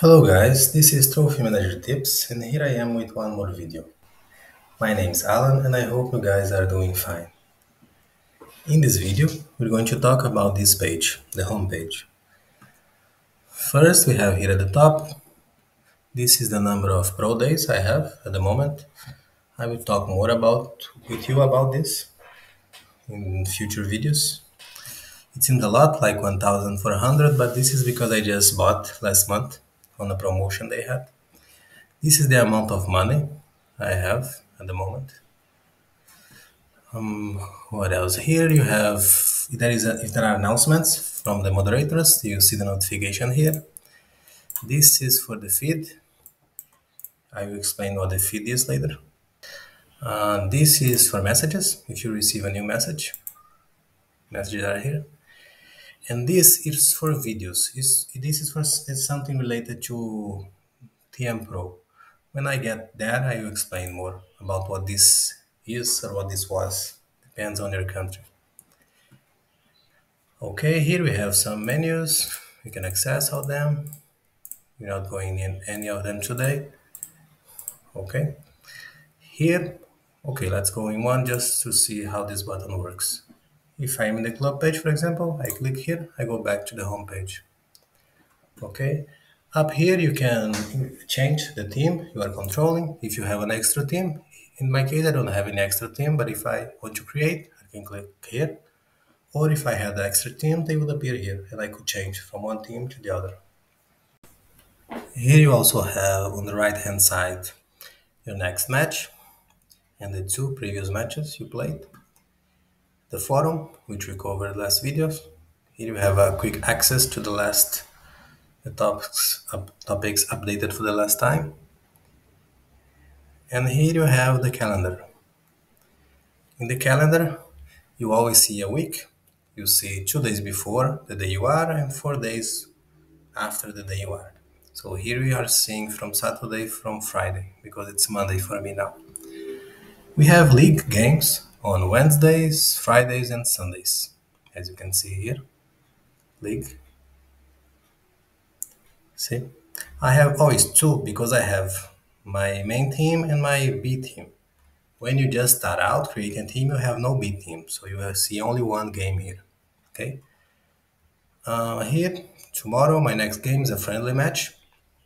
Hello guys, this is Trophy Manager Tips and here I am with one more video. My name is Alan and I hope you guys are doing fine. In this video, we're going to talk about this page, the home page. First, we have here at the top, this is the number of pro days I have at the moment. I will talk more with you about this in future videos. It seems a lot, like 1,400, but this is because I just bought last month on a promotion they had. This is the amount of money I have at the moment. What else? Here you have, if there are announcements from the moderators, you see the notification here. This is for the feed. I will explain what the feed is later. This is for messages, if you receive a new message. Messages are here. And this is for videos. This is something related to TM Pro. When I get there, I will explain more about what this is or what this was. Depends on your country. Okay, here we have some menus. You can access all them. We're not going in any of them today. Okay. Here, okay, let's go in one just to see how this button works. If I'm in the club page, for example, I click here, I go back to the home page. Okay, up here you can change the team you are controlling. If you have an extra team, in my case I don't have any extra team, but if I want to create, I can click here. Or if I had the extra team, they would appear here and I could change from one team to the other. Here you also have on the right hand side your next match and the two previous matches you played. The forum, which we covered last videos. Here you have a quick access to the topics updated for the last time. And here you have the calendar. In the calendar, you always see a week. You see 2 days before the day you are and 4 days after the day you are. So here we are seeing from Saturday, from Friday, because it's Monday for me now. We have league games on Wednesdays, Fridays and Sundays, as you can see here, league. See, I have always two because I have my main team and my B team. When you just start out creating a team, you have no B team, so you will see only one game here, okay? Here, tomorrow, my next game is a friendly match.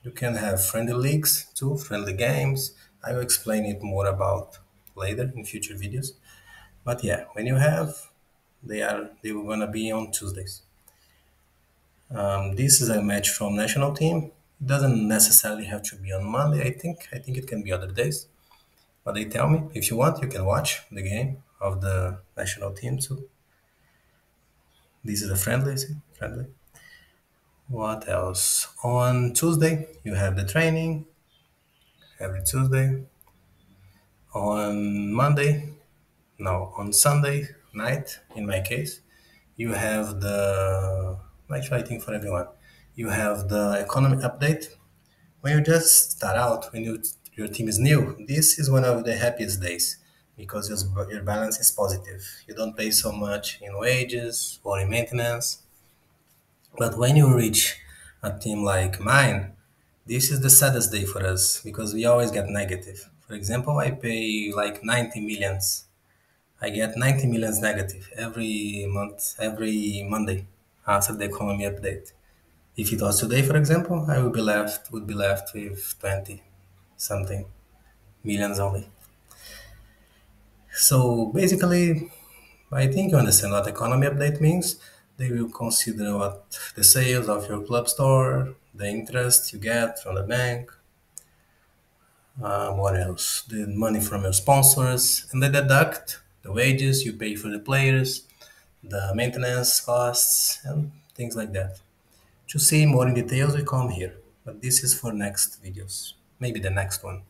You can have friendly leagues too, friendly games. I will explain it more about later in future videos. But yeah, when you have, they were gonna be on Tuesdays. This is a match from national team. It doesn't necessarily have to be on Monday, I think it can be other days. But they tell me, if you want, you can watch the game of the national team too. This is a friendly, see? Friendly. What else? On Tuesday, you have the training, every Tuesday. On Monday, no, on Sunday night, in my case, you have the, actually I think for everyone, you have the economy update. When you just start out, when your team is new, this is one of the happiest days because your balance is positive. You don't pay so much in wages or in maintenance. But when you reach a team like mine, this is the saddest day for us because we always get negative. For example, I pay like 90 millions. I get 90 millions negative every month, every Monday after the economy update. If it was today, for example, I would be left with 20 something millions only. So basically, I think you understand what economy update means. They will consider what the sales of your club store, the interest you get from the bank. What else? The money from your sponsors, and they deduct the wages you pay for the players, the maintenance costs, and things like that. To see more in details, we come here. But this is for next videos, maybe the next one.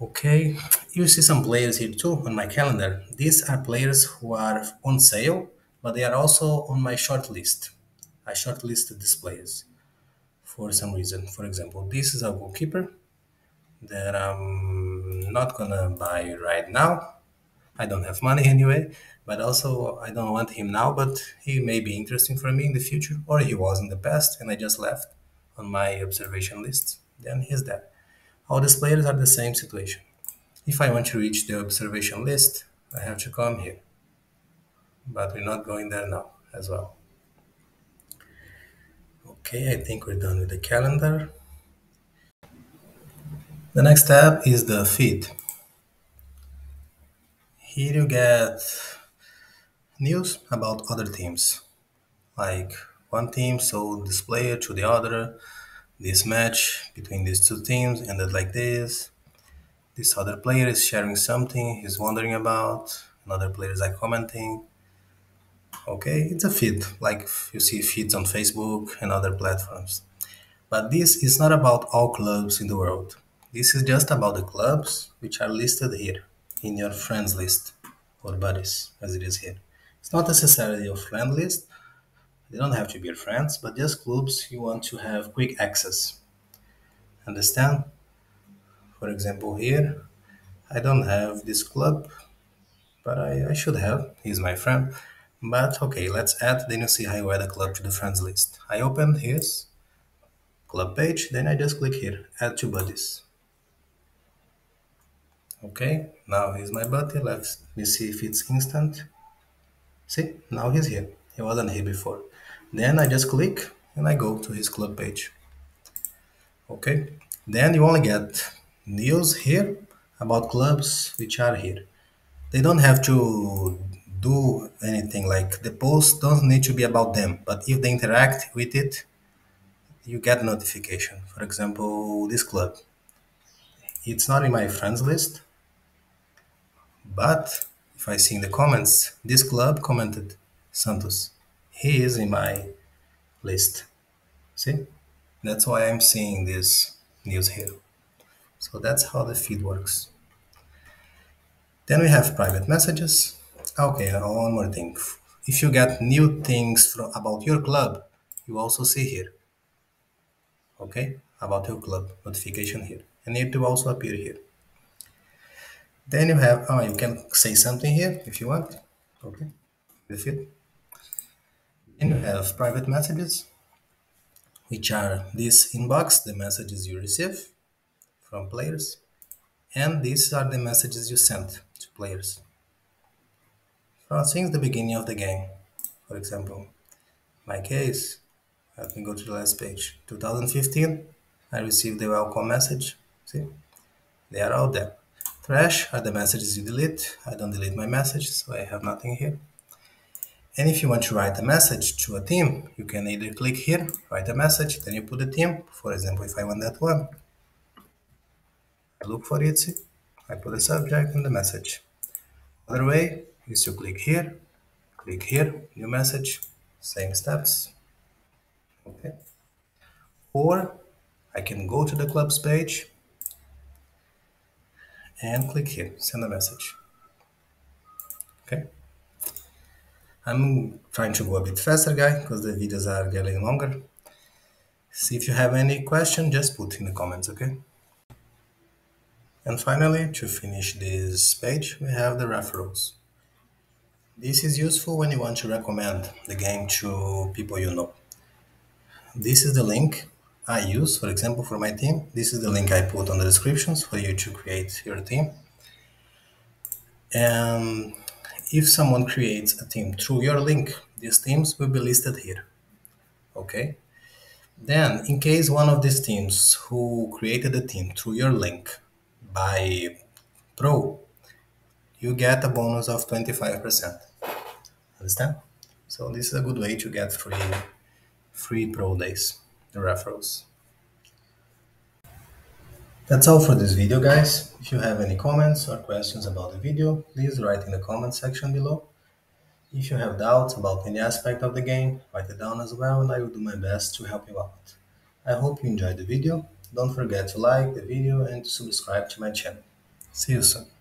Okay, you see some players here too on my calendar. These are players who are on sale, but they are also on my short list. I shortlisted these players for some reason. For example, this is a goalkeeper that I'm not gonna buy right now. I don't have money anyway, but also I don't want him now, but he may be interesting for me in the future, or he was in the past and I just left on my observation list, then he's dead. All these players are the same situation. If I want to reach the observation list, I have to come here. But we're not going there now as well. Okay, I think we're done with the calendar. The next tab is the feed. Here you get news about other teams. Like one team sold this player to the other, this match between these two teams ended like this. This other player is sharing something he's wondering about. Another player is like commenting. Okay, it's a feed, like you see feeds on Facebook and other platforms. But this is not about all clubs in the world. This is just about the clubs which are listed here in your friends list or buddies, as it is here. It's not necessarily your friend list. They don't have to be your friends, but just clubs you want to have quick access. Understand? For example, here, I don't have this club, but I should have. He's my friend. But okay, let's add the new Highway club to the friends list. I open his club page, then I just click here, add to buddies. Okay, now he's my buddy. Let me see if it's instant. See, now he's here. He wasn't here before. Then I just click and I go to his club page. Okay, then you only get news here about clubs which are here. They don't have to do anything, like the posts don't need to be about them, but if they interact with it, you get notification. For example, this club, it's not in my friends list, but if I see in the comments, this club commented Santos, he is in my list. See, that's why I'm seeing this news here. So that's how the feed works. Then we have private messages. Okay, one more thing. If you get new things about your club, you also see here. Okay, about your club notification here, and it will also appear here. Then you have, oh, you can say something here if you want. Okay, with it. And you have private messages, which are this inbox, the messages you receive from players, and these are the messages you sent to players since the beginning of the game. For example, my case, let me go to the last page, 2015, I received the welcome message. See, they are all there. Trash are the messages you delete. I don't delete my message, so I have nothing here. And if you want to write a message to a team, you can either click here, write a message, then you put the team. For example, if I want that one, I look for it, see? I put the subject and the message. Other way is to click here, new message, same steps. Okay. Or I can go to the club's page and click here, send a message. Okay. I'm trying to go a bit faster, guys, because the videos are getting longer. See, if you have any question, just put in the comments, okay? And finally, to finish this page, we have the referrals. This is useful when you want to recommend the game to people you know. This is the link I use, for example, for my team. This is the link I put on the descriptions for you to create your team. And if someone creates a team through your link, these teams will be listed here. Okay. Then, in case one of these teams who created a team through your link by Pro, you get a bonus of 25%. Understand? So this is a good way to get free Pro days, the referrals. That's all for this video, guys. If you have any comments or questions about the video, please write in the comment section below. If you have doubts about any aspect of the game, write it down as well, and I will do my best to help you out. I hope you enjoyed the video. Don't forget to like the video and to subscribe to my channel. See you soon.